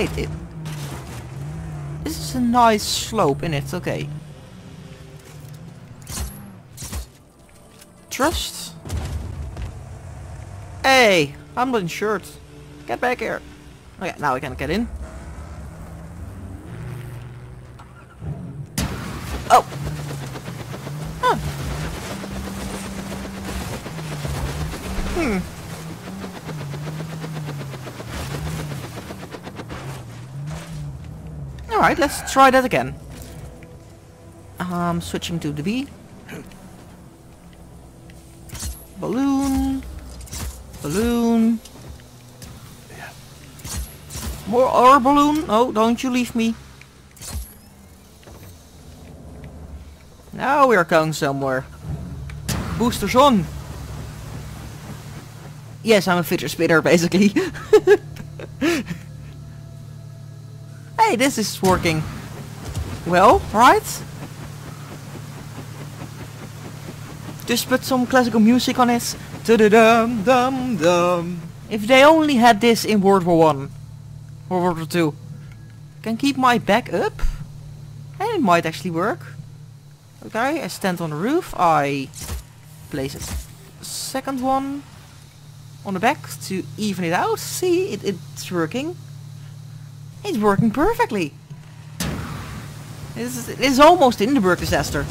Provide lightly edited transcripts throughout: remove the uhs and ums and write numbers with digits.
wait, it... This is a nice slope, innit? Okay. Trust? Hey, I'm not insured. Get back here. Okay, now I can get in. Oh! Huh. Hmm. Alright, let's try that again. Switching to the B. Balloon. Balloon. More or balloon? No, don't you leave me. Now we're going somewhere. Boosters on. Yes, I'm a fidget spinner, basically. Hey, this is working well, right? Just put some classical music on it. Da-da-dum-dum-dum. If they only had this in World War I or World War II. Can keep my back up. And it might actually work. Okay, I stand on the roof. I place a second one on the back to even it out. See, it's working. It's working perfectly. It's almost Hindenburg disaster.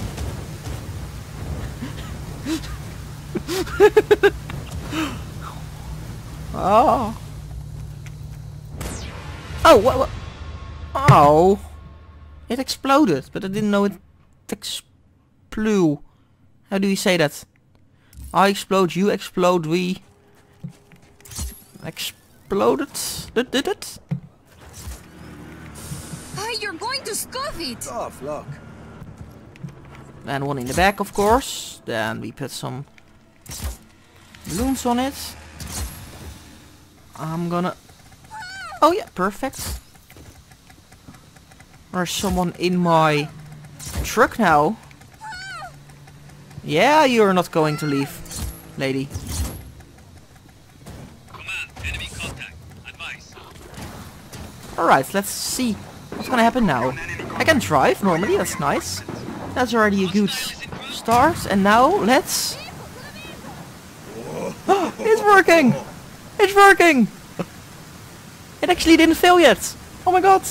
Oh. Oh, what? Oh. It exploded, but I didn't know it explew. How do you say that? I explode, you explode, we... Exploded? Did it? You're going to scuff it! Oh, look. And one in the back, of course. Then we put some balloons on it. I'm gonna... Oh yeah, perfect. There's someone in my truck now. Yeah, you're not going to leave, lady. Command, enemy contact. Advice. Alright, let's see. What's gonna happen now? I can drive normally, that's nice. That's already a good start. And now, let's... It's working! It's working! It actually didn't fail yet! Oh my god!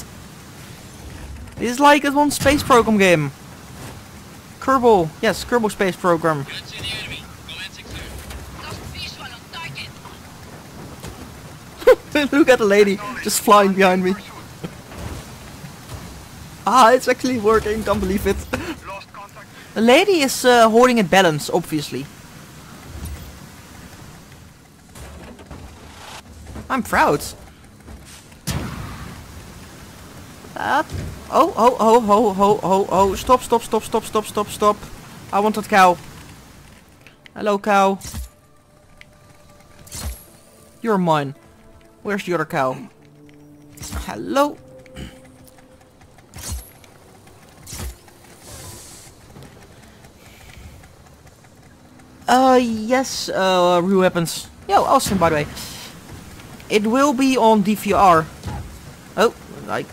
This is like a one space program game. Kerbal. Yes, Kerbal Space Program. Look at the lady just flying behind me. Ah, it's actually working, can't believe it. The lady is holding a balance, obviously. I'm proud. Oh, oh, oh, oh, oh, oh, oh, stop, stop, stop, stop, stop, stop, stop. I want that cow. Hello, cow. You're mine. Where's the other cow? Hello. Yes, real weapons. Yo, awesome, by the way. It will be on DVR. Oh, like...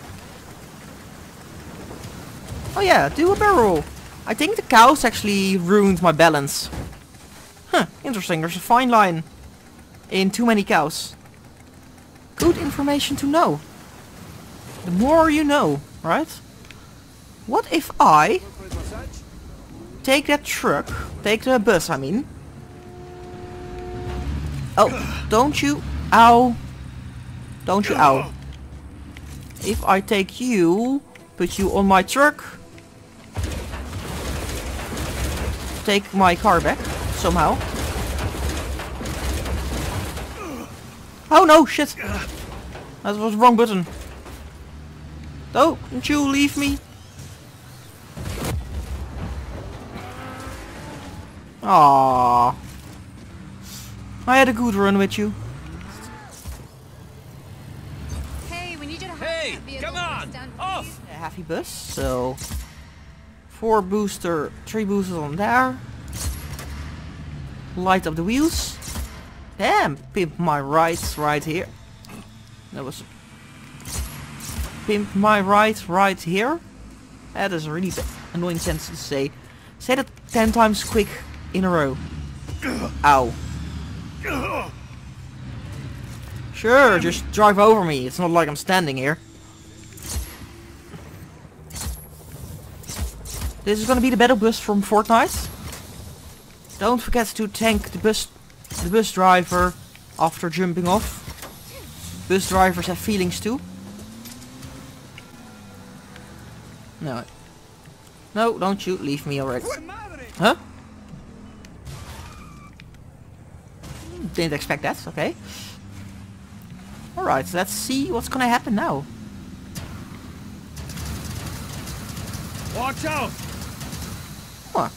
Oh yeah, do a barrel. I think the cows actually ruined my balance. Huh, interesting, there's a fine line in too many cows. Good information to know. The more you know, right? What if I... Take that truck. Take the bus, I mean. Oh, don't you... Ow. Don't you ow. If I take you... Put you on my truck. Take my car back. Somehow. Oh no, shit. That was the wrong button. Don't you leave me. Aww. I had a good run with you. Hey, we need you to hey, come on! Off! A heavy bus, so... 3 boosters on there. Light up the wheels. Damn, pimp my rights right here. That was... pimp my right here. That is a really annoying sentence to say. Say that 10 times quick in a row. Ow. Sure, just drive over me. It's not like I'm standing here. This is gonna be the battle bus from Fortnite. Don't forget to thank the bus driver after jumping off. Bus drivers have feelings too. No. No, don't you leave me already. Huh? Didn't expect that, okay. Alright, let's see what's gonna happen now. Watch out! Huh.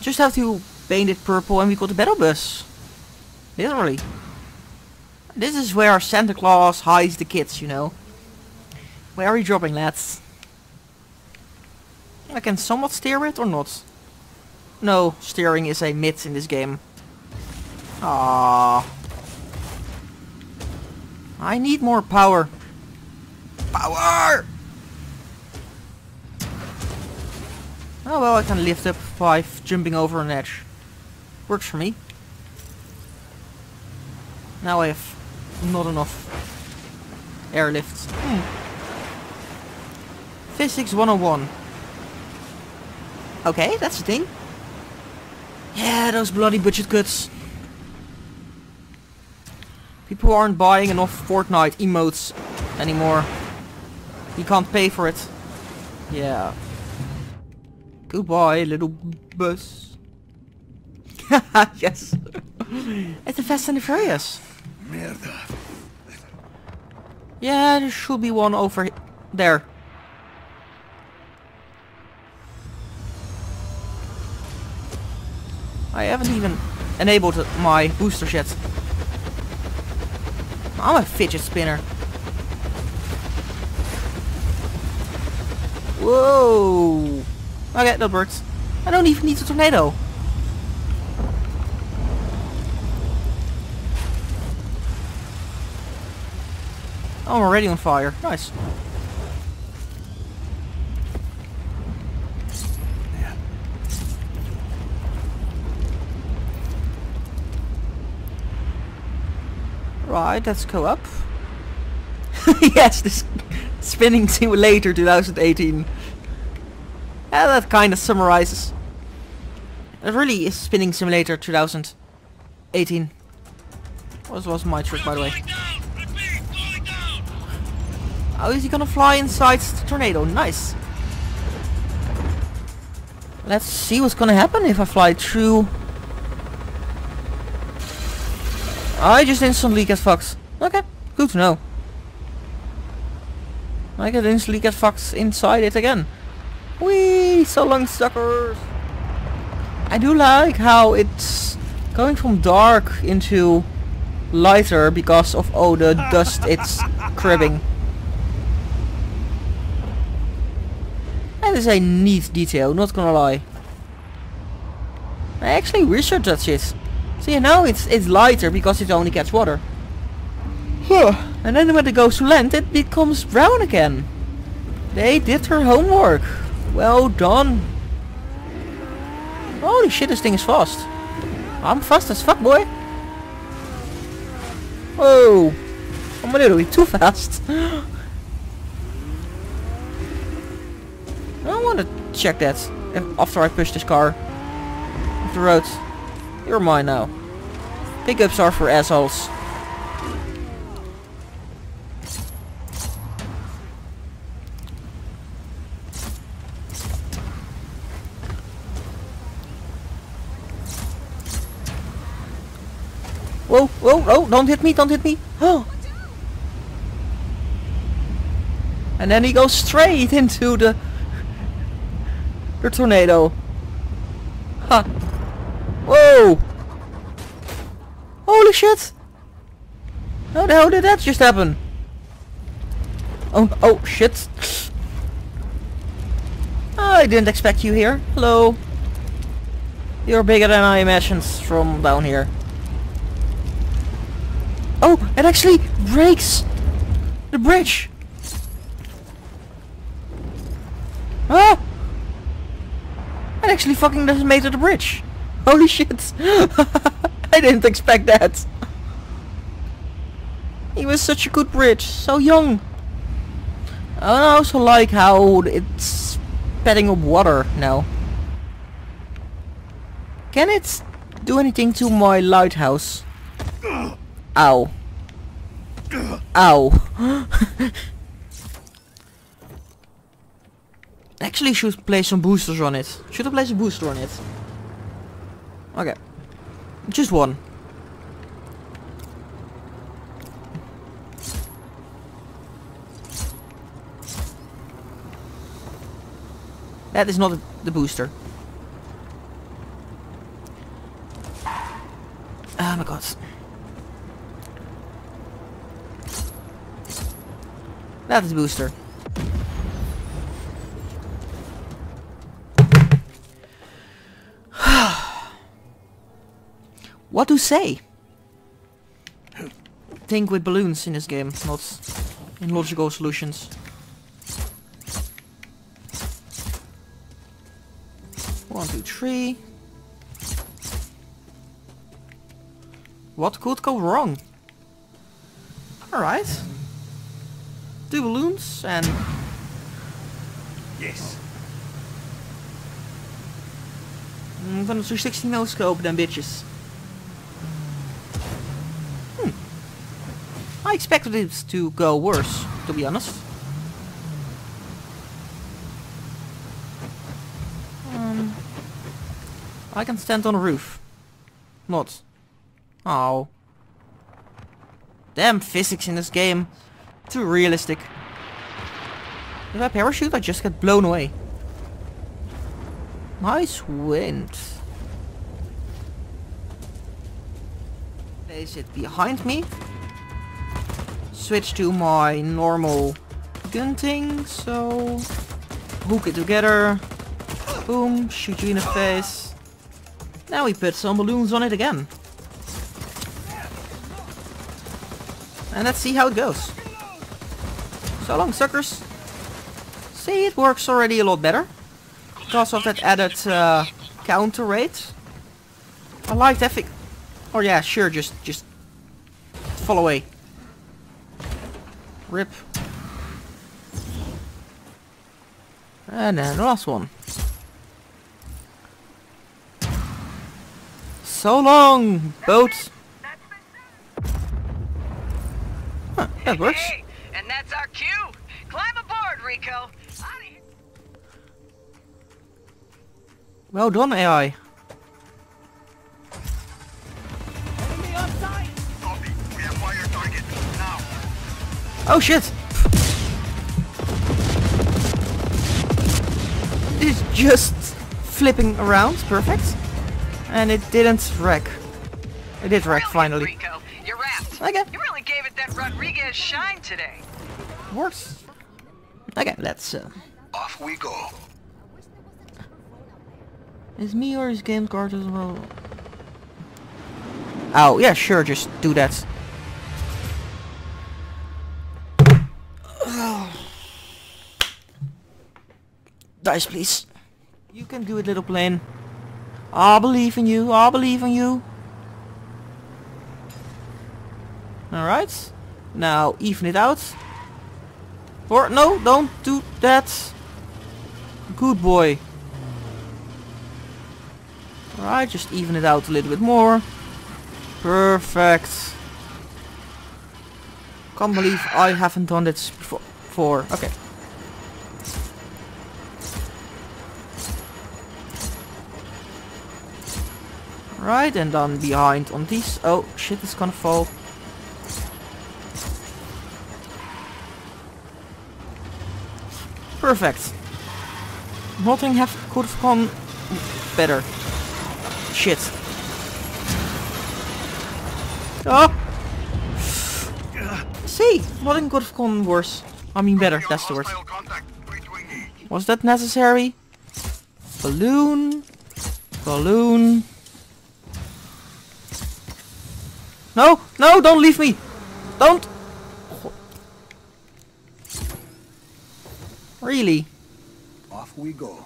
Just have to paint it purple and we got the battle bus. Literally. This is where Santa Claus hides the kids, you know. Where are you dropping, lads? I can somewhat steer it or not. No, steering is a myth in this game. Ah. I need more power. Power! Oh well, I can lift up by jumping over an edge. Works for me. Now I have not enough airlift. Physics 101. Okay, that's the thing. Yeah, those bloody budget cuts. People aren't buying enough Fortnite emotes anymore. You can't pay for it. Yeah. Goodbye, little bus. Yes. It's the Fast and the Furious. Merda. Yeah, there should be one over there. I haven't even enabled my boosters yet. I'm a fidget spinner. Whoa. Okay, that works. I don't even need a tornado. Oh, I'm already on fire. Nice. Yeah. Right, let's go up. Yes, this spinning simulator 2018. Yeah, that kind of summarizes. It really is Spinning Simulator 2018. What was my trick, by the way? How is he gonna fly inside the tornado? Nice. Let's see what's gonna happen if I fly through. I just instantly get fucked. Okay, good to know. I can instantly get fucked inside it again. Whee! So long, suckers! I do like how it's going from dark into lighter because of all the dust it's cribbing. That is a neat detail, not gonna lie. I actually researched that shit. See, now it's lighter because it only gets water. Huh. And then when it goes to land, it becomes brown again. They did their homework. Well done. Holy shit, this thing is fast. I'm fast as fuck, boy. Whoa. I'm a little bit too fast. I want to check that after I push this car off the road. You're mine now. Pickups are for assholes. Whoa, whoa, whoa, don't hit me, don't hit me. Oh. And then he goes straight into the tornado. Ha. Whoa. Holy shit. How the hell did that just happen? Oh, shit. I didn't expect you here. Hello. You're bigger than I imagined from down here. Oh, it actually breaks! The bridge! Ah! That actually fucking just made it to the bridge! Holy shit! I didn't expect that! He was such a good bridge, so young! I also like how it's spitting up water now. Can it do anything to my lighthouse? Ow. Ow. Actually should place some boosters on it. Should I place a booster on it? Okay. Just one. That is not the booster. Oh my god. That is booster. What to say? Think with balloons in this game, not in logical solutions. One, two, three. What could go wrong? Alright. Two balloons and... Yes. I'm gonna 360 no scope them bitches. I expected it to go worse, to be honest. I can stand on a roof. Not. Oh. Damn physics in this game. Too realistic. If I parachute, I just get blown away. Nice wind. Place it behind me. Switch to my normal gun thing, so... Hook it together. Boom, shoot you in the face. Now we put some balloons on it again. And let's see how it goes. So long, suckers. See, it works already a lot better. Because of that added counter rate. I like that thing. Oh yeah, sure, just fall away. Rip. And then the last one. So long, boat! Huh, that works. Hey, and that's our cue! Climb aboard, Rico! Well done, AI. Oh shit! It's just flipping around, perfect. And it didn't wreck. It did wreck finally. Rico, you're wrapped. Okay. You really gave it that Rodriguez shine today. Works. Okay, let's. Off we go. Is me or his game card as well? Oh yeah, sure. Just do that. Dice, please. You can do it, little plane. I believe in you, I believe in you. Alright. Now even it out. Or no, don't do that. Good boy. Alright, just even it out a little bit more. Perfect. Can't believe I haven't done this before. Okay. Right, and then behind on these. Oh shit, it's gonna fall. Perfect. Nothing could have gone better. Shit. Oh! See, nothing could have gone worse. I mean better, that's the word. Was that necessary? Balloon. Balloon. No! No! Don't leave me! Don't! Really? Off we go.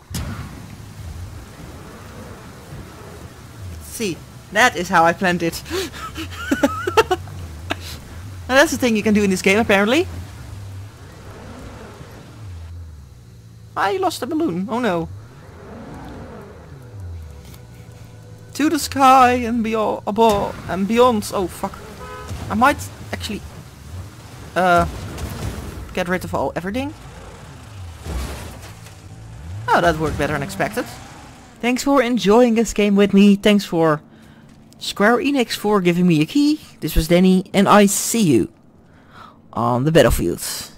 See, that is how I planned it. And that's the thing you can do in this game, apparently. I lost the balloon. Oh no. To the sky and beyond, above and beyond. Oh fuck. I might actually get rid of everything. Oh, that worked better than expected. Thanks for enjoying this game with me. Thanks for Square Enix for giving me a key. This was Danny, and I see you on the battlefield.